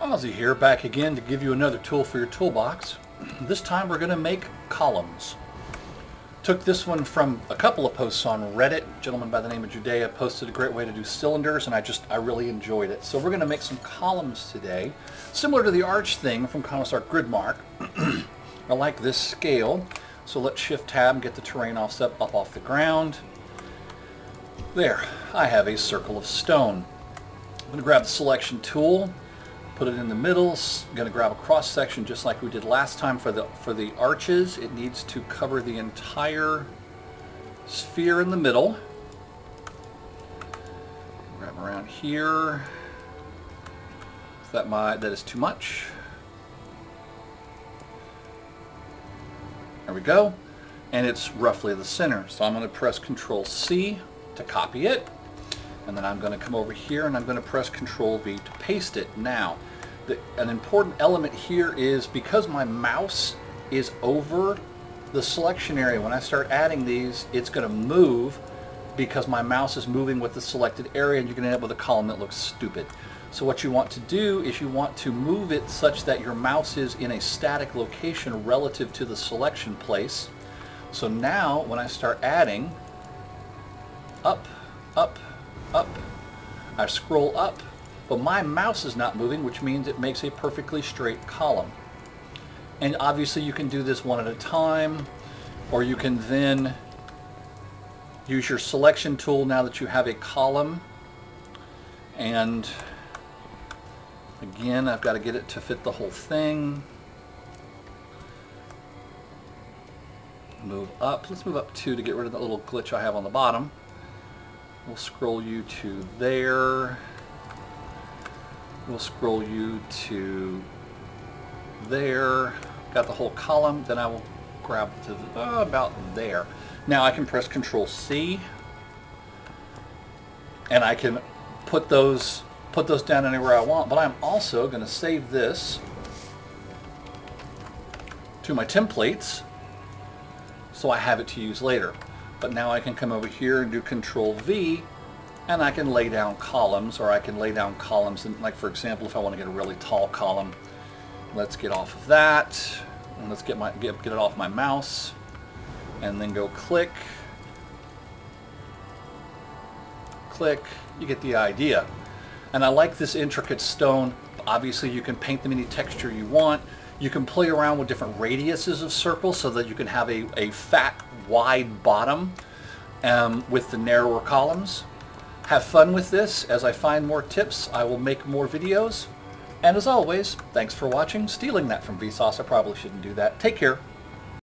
Ozzy here, back again to give you another tool for your toolbox. This time we're going to make columns. Took this one from a couple of posts on Reddit. A gentleman by the name of Judeah posted a great way to do cylinders, and I really enjoyed it. So we're going to make some columns today, similar to the arch thing from Conostar Gridmark. I like this scale, so let's Shift-Tab and get the terrain offset up off the ground. There, I have a circle of stone. I'm going to grab the selection tool, put it in the middle. I'm going to grab a cross section just like we did last time for the arches. It needs to cover the entire sphere in the middle. Grab around here. That is too much. There we go, and it's roughly the center. So I'm going to press Control-C to copy it. And then I'm going to come over here and I'm going to press Control-V to paste it. Now, an important element here is because my mouse is over the selection area, when I start adding these, it's going to move because my mouse is moving with the selected area, and you're going to end up with a column that looks stupid. So what you want to do is you want to move it such that your mouse is in a static location relative to the selection place. So now when I start adding up, up, up, I scroll up, but my mouse is not moving, which means it makes a perfectly straight column. And obviously you can do this one at a time, or you can then use your selection tool now that you have a column. And again, I've got to get it to fit the whole thing. Move up. Let's move up 2 to get rid of that little glitch I have on the bottom. We'll scroll you to there. We'll scroll you to there. Got the whole column. Then I will grab to about there. Now I can press Control-C, and I can put those down anywhere I want. But I'm also going to save this to my templates, so I have it to use later. But now I can come over here and do Control-V, and I can lay down columns, or I can lay down columns. And like, for example, if I want to get a really tall column, let's get off of that, and let's get it off my mouse, and then go click, click. You get the idea. And I like this intricate stone. Obviously, you can paint them any texture you want. You can play around with different radiuses of circles so that you can have a fat, wide bottom with the narrower columns. Have fun with this. As I find more tips, I will make more videos. And as always, thanks for watching. Stealing that from Vsauce, I probably shouldn't do that. Take care.